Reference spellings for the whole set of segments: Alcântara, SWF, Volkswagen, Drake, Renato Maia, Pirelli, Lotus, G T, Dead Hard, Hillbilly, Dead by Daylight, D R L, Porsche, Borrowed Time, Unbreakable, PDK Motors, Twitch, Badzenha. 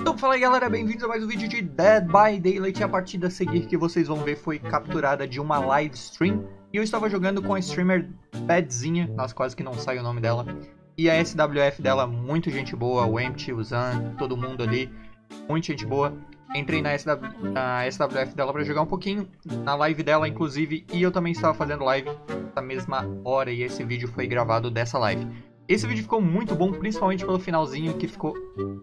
Então fala aí galera, bem-vindos a mais um vídeo de Dead by Daylight. A partida a seguir que vocês vão ver foi capturada de uma live stream. E eu estava jogando com a streamer Badzenha, nossa, quase que não sai o nome dela. E a SWF dela, muito gente boa, o Empty, o Zan, todo mundo ali, muito gente boa. Entrei na SWF dela pra jogar um pouquinho, na live dela inclusive, e eu também estava fazendo live na mesma hora, e esse vídeo foi gravado dessa live. Esse vídeo ficou muito bom, principalmente pelo finalzinho, que ficou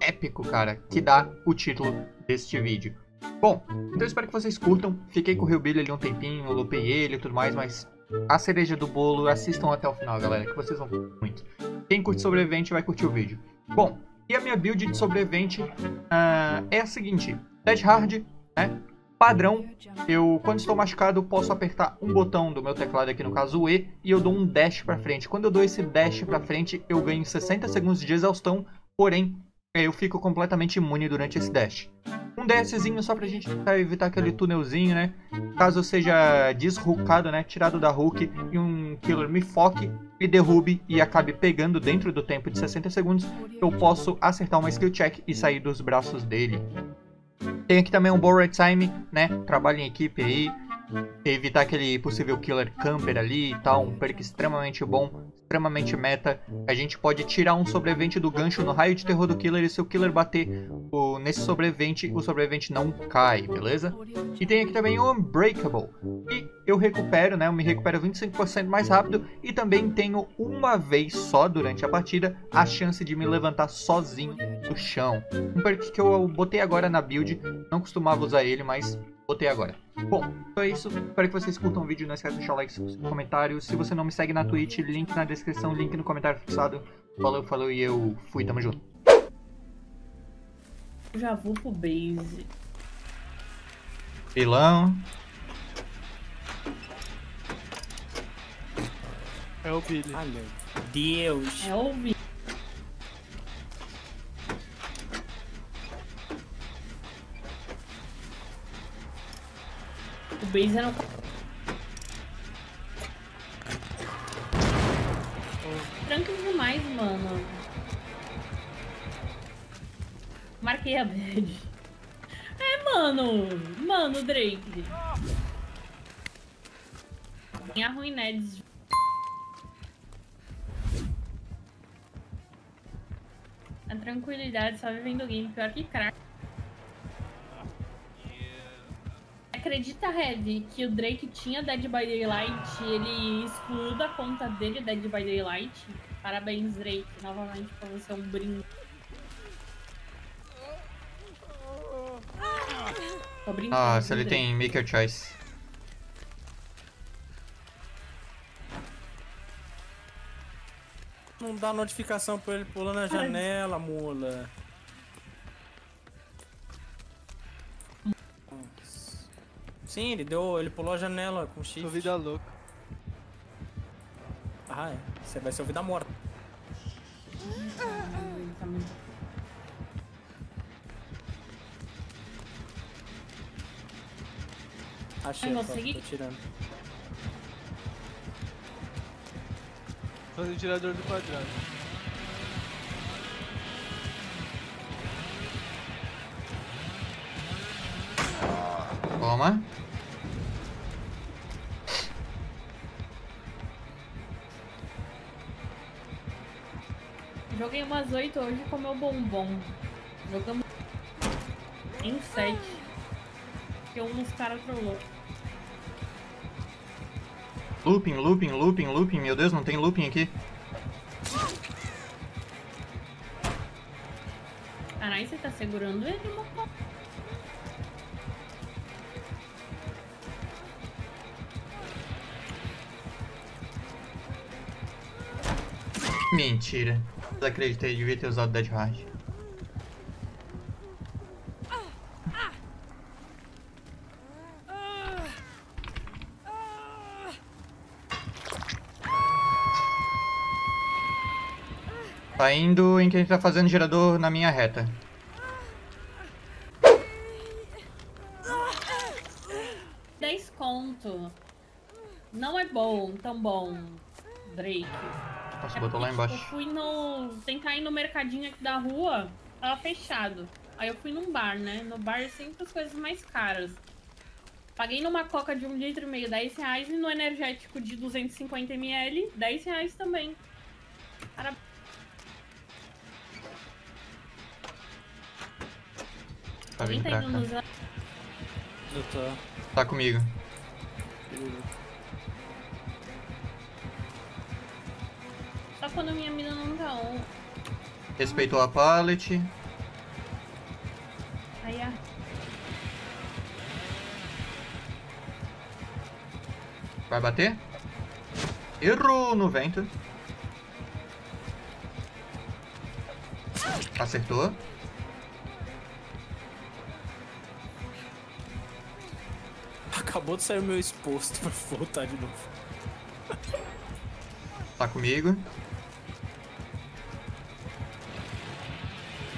épico, cara, que dá o título deste vídeo. Bom, então eu espero que vocês curtam, fiquei com o Hillbilly ali um tempinho, loopei ele e tudo mais, mas a cereja do bolo, assistam até o final, galera, que vocês vão curtir muito. Quem curte sobrevivente vai curtir o vídeo. Bom, e a minha build de sobrevivente é a seguinte: Dead Hard, né? Padrão, eu quando estou machucado posso apertar um botão do meu teclado, aqui no caso o E, e eu dou um dash pra frente. Quando eu dou esse dash pra frente eu ganho 60 segundos de exaustão, porém eu fico completamente imune durante esse dash. Um dashzinho só pra gente evitar aquele túnelzinho, né? Caso eu seja desrucado, né? Tirado da hook e um killer me foque, me derrube e acabe pegando dentro do tempo de 60 segundos, eu posso acertar uma skill check e sair dos braços dele. Tem aqui também um Borrowed Time, né? Trabalho em equipe aí, evitar aquele possível killer camper ali e tal, um perk extremamente bom, extremamente meta. A gente pode tirar um sobrevivente do gancho no raio de terror do killer e se o killer bater nesse sobrevivente, o sobrevivente não cai, beleza? E tem aqui também o Unbreakable, e eu recupero, né? Eu me recupero 25% mais rápido e também tenho uma vez só durante a partida a chance de me levantar sozinho do chão. Um perk que eu botei agora na build, não costumava usar ele, mas botei agora. Bom, então é isso. Espero que vocês curtam o vídeo. Não esquece de deixar o like, comentário. Se você não me segue na Twitch, link na descrição, link no comentário fixado. Valeu, falou e eu fui. Tamo junto. Já vou pro base. Pilão. É o Billy. Ah, meu Deus. É o Billy. O base era... Tranquilo demais, mano. Marquei a bad. É, mano. Mano, Drake. Tem a ruined. A tranquilidade só vivendo o game. Pior que crack. Acredita, Red, que o Drake tinha Dead by Daylight, ele excluiu da conta dele Dead by Daylight? Parabéns, Drake, novamente pra você é um brinco. Ah, se ele Drake tem Make Your Choice. Não dá notificação pra ele pulando a janela, mula. Sim, ele pulou a janela com shift. Sua vida louca. Ah, é. Você vai ser vida morta. Achei, tô tirando. Faz o tirador do quadrado. Toma. Joguei umas 8 hoje com meu bombom. Jogamos em 7. Porque uns caras trollou. Looping, looping, looping, looping. Meu Deus, não tem looping aqui. Caralho, você tá segurando ele, mano? Mentira. Desacreditei, devia ter usado Dead Hard. Tá indo em que a gente tá fazendo gerador na minha reta. Desconto. Não é bom, tão bom, Drake. Nossa, é botou lá embaixo. Eu fui no... tentar ir no mercadinho aqui da rua, tava fechado. Aí eu fui num bar, né? No bar é sempre as coisas mais caras. Paguei numa coca de 1,5 litro, R$10, e no energético de 250 ml, R$10 também. Cara... Tá vindo pra cá. Eu tô. Tá comigo. Só quando minha mina não tá on. Respeitou a pallet. Aí, ó. Vai bater? Errou no vento. Acertou. Acabou de sair o meu exposto pra voltar de novo. Tá comigo.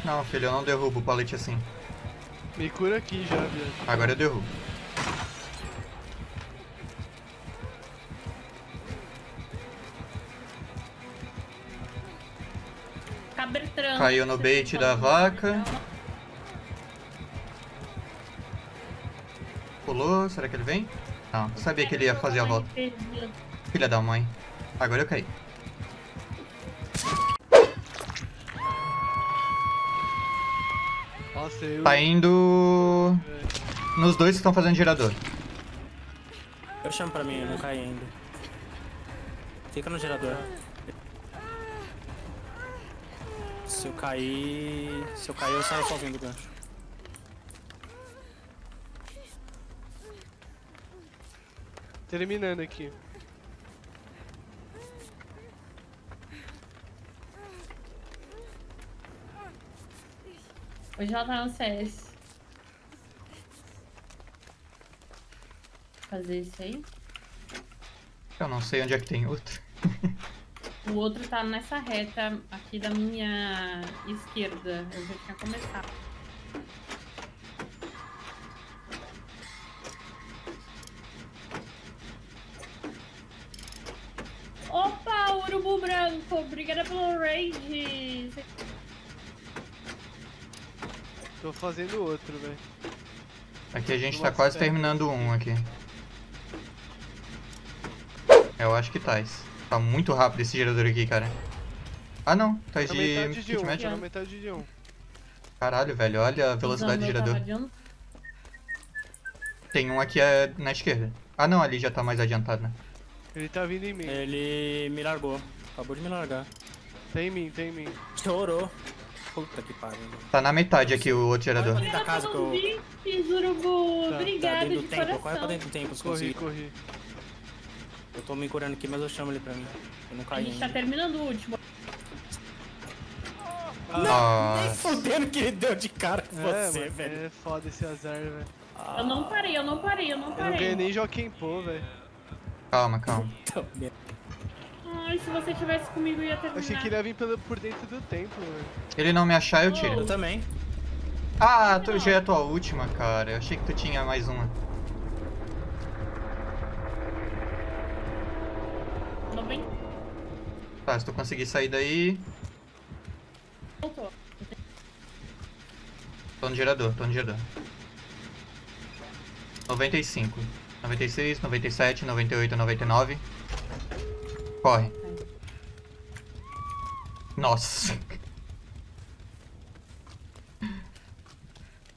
Não, filho, eu não derrubo o palete assim. Me cura aqui já, viado. Agora eu derrubo. Cabertrando. Caiu no bait da vaca. Pulou, será que ele vem? Não, sabia que ele ia fazer a volta. Filha da mãe. Agora eu caí. Nossa, eu... Tá indo... nos dois que estão fazendo gerador. Eu chamo pra mim, eu não caí ainda. Fica no gerador. Se eu cair... se eu cair, eu saio sozinho do gancho. Terminando aqui. Hoje ela tá no CS. Fazer isso aí? Eu não sei onde é que tem outro. O outro tá nessa reta aqui da minha esquerda. Eu já tinha começado. Opa, urubu branco! Obrigada pelo raid! Tô fazendo outro, velho. Aqui a gente tá quase terminando um aqui. Eu acho que tá isso. Tá muito rápido esse gerador aqui, cara. Ah não, tá de kitmatch. Tá metade de um. Caralho, velho, olha a velocidade do gerador. Tem um aqui na esquerda. Ah não, ali já tá mais adiantado, né? Ele tá vindo em mim. Ele me largou. Acabou de me largar. Tem em mim, tem em mim. Chorou. Puta que pariu. Tá na metade aqui o outro gerador. Corre da casa que eu... Tá. Obrigado de coração. Corre pra dentro do tempo, se conseguir. Corri. Eu tô me curando aqui, mas eu chamo ele pra mim. Eu não caí. A gente tá terminando o último. Não, nem fodendo que ele deu de cara com você, velho. É foda esse azar, velho. Eu não parei, eu não parei, eu não parei. Eu não ganhei nem Joaquim Pô, velho. Calma, calma. Ai, se você tivesse comigo, eu ia terminar. Eu achei que ele ia vir por dentro do tempo, velho. Ele não me achar, eu tiro. Eu também. Ah, tu já é a tua última, cara. Eu achei que tu tinha mais uma. 90. Tá, se tu conseguir sair daí... Voltou. Tô no gerador, tô no gerador. 95. 96, 97, 98, 99. Corre. Nossa.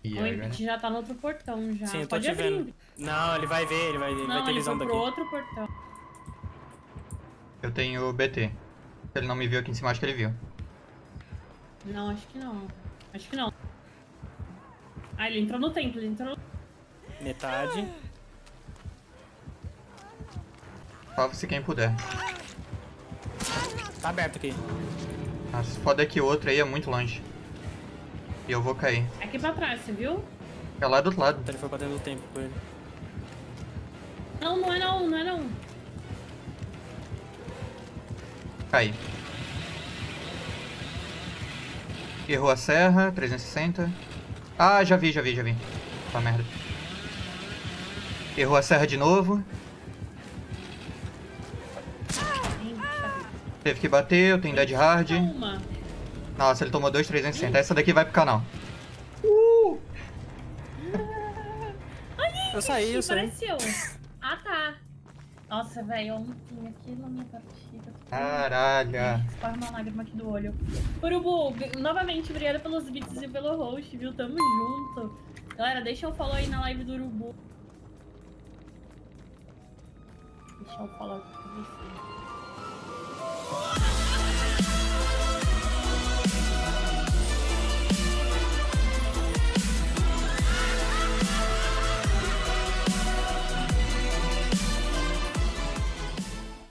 O já tá no outro portão já. Sim, eu tô te vendo. Não, ele vai ver, ele vai ter visão daqui. Não, ele foi pro outro portão. Eu tenho BT. Se ele não me viu aqui em cima, acho que ele viu. Não, acho que não. Acho que não. Ah, ele entrou no templo, ele entrou no... Metade. Salve-se quem puder. Tá aberto aqui. Nossa, foda é que o outro aí é muito longe. E eu vou cair. Aqui pra trás, você viu? É lá do outro lado. Ele foi pra dentro do tempo com ele. Não, não é não, não é não. Caí. Errou a serra, 360. Ah, já vi, já vi, já vi. Tá merda. Errou a serra de novo. Teve que bater, eu tenho Dead Hard. Nossa, ele tomou 2, 360. Essa daqui vai pro canal. Ai, eu saí, eu saí. Ah, tá. Nossa, velho, eu não tinha aqui na minha partida. Caralho. Esparra uma lágrima aqui do olho. Urubu, novamente, obrigada pelos bits e pelo host, viu? Tamo junto. Galera, deixa eu follow aí na live do Urubu. Deixa eu follow aqui pra vocês.